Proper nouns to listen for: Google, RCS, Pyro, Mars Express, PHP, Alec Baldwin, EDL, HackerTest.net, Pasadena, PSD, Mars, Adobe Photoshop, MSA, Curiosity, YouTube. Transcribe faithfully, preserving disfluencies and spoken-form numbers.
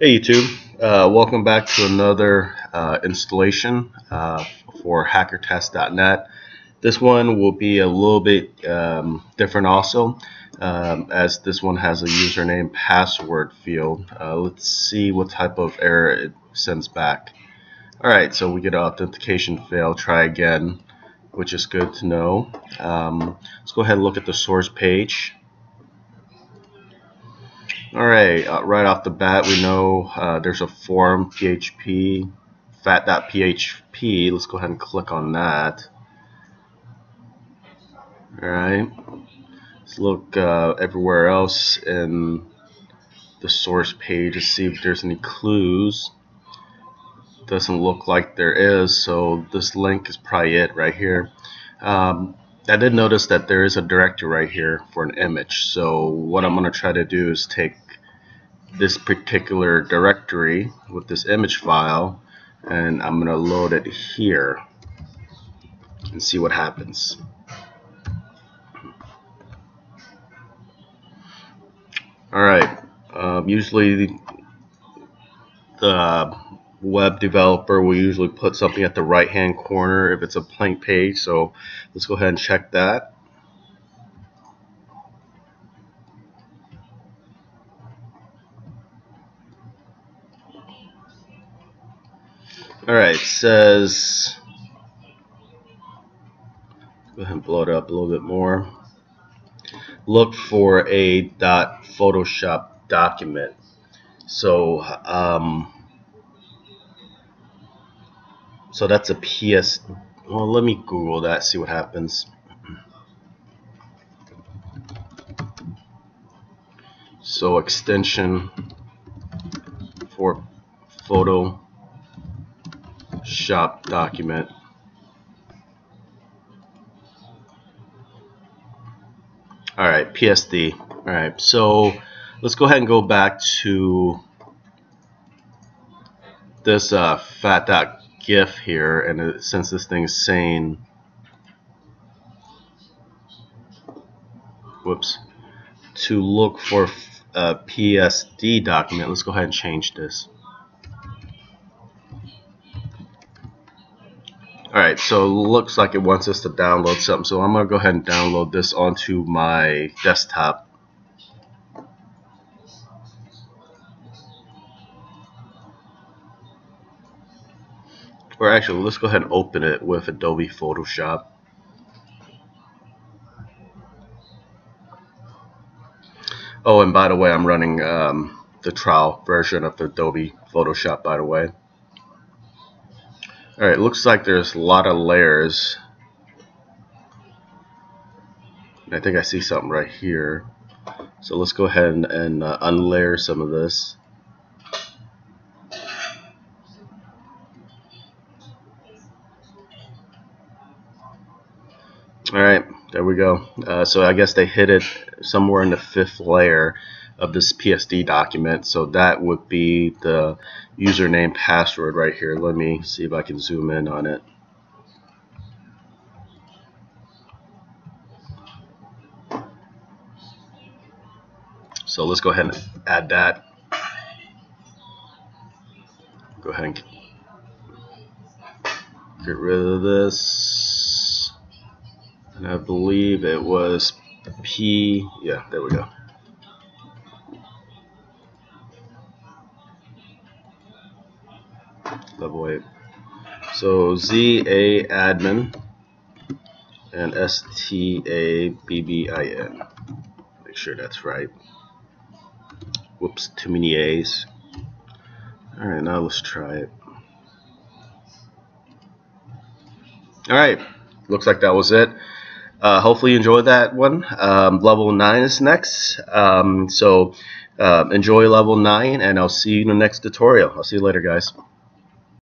Hey YouTube, uh, welcome back to another uh, installation uh, for hacker test dot net. This one will be a little bit um, different also, um, as this one has a username password field. Uh, let's see what type of error it sends back. Alright, so we get an authentication fail, try again, which is good to know. Um, let's go ahead and look at the source page. Alright, uh, right off the bat we know uh, there's a form dot P H P, fat dot P H P. Let's go ahead and click on that. Alright, let's look uh, everywhere else in the source page to see if there's any clues. Doesn't look like there is, so this link is probably it right here. Um, I did notice that there is a directory right here for an image, so what I'm going to try to do is take this particular directory with this image file, and I'm going to load it here and see what happens. Alright, um, usually the web developer will usually put something at the right hand corner if it's a blank page, so let's go ahead and check that. Alright, it says, go ahead and blow it up a little bit more. Look for a .photoshop document. So um, So that's a P S D. Well, let me Google that, see what happens. So extension for Photoshop document. All right, P S D. All right, so let's go ahead and go back to this uh, fat dot P H P GIF here, and it, since this thing's saying, whoops, to look for a P S D document, let's go ahead and change this. Alright, so it looks like it wants us to download something, so I'm going to go ahead and download this onto my desktop. Or actually, let's go ahead and open it with Adobe Photoshop. Oh, and by the way, I'm running um, the trial version of the Adobe Photoshop, by the way. Alright, looks like there's a lot of layers. And I think I see something right here. So let's go ahead and, and uh, unlayer some of this. Alright, there we go. Uh, so I guess they hit it somewhere in the fifth layer of this P S D document. So that would be the username password right here. Let me see if I can zoom in on it. So let's go ahead and add that. Go ahead and get rid of this. And I believe it was P, yeah, there we go. Level eight. So Z A admin and S T A B B I N. Make sure that's right. Whoops, too many A's. Alright, now let's try it. Alright, looks like that was it. Uh, hopefully you enjoyed that one. Um, level nine is next. Um, so uh, enjoy level nine, and I'll see you in the next tutorial. I'll see you later, guys.